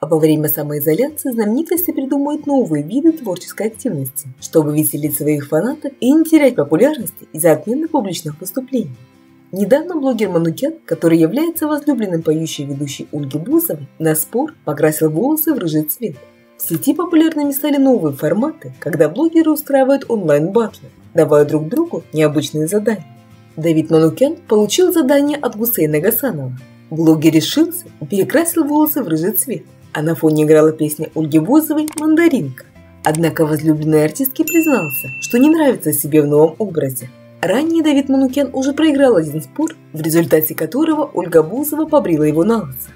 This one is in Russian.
А во время самоизоляции знаменитости придумают новые виды творческой активности, чтобы веселить своих фанатов и не терять популярности из-за отмены публичных выступлений. Недавно блогер Манукян, который является возлюбленным поющей ведущей Ольги Бузовой, на спор покрасил волосы в рыжий цвет. В сети популярными стали новые форматы, когда блогеры устраивают онлайн-батлы, давая друг другу необычные задания. Давид Манукян получил задание от Гусейна Гасанова. Блогер решился и перекрасил волосы в рыжий цвет, а на фоне играла песня Ольги Бузовой «Мандаринка». Однако возлюбленный артистке признался, что не нравится себе в новом образе. Ранее Давид Манукян уже проиграл один спор, в результате которого Ольга Бузова побрила его на лысо.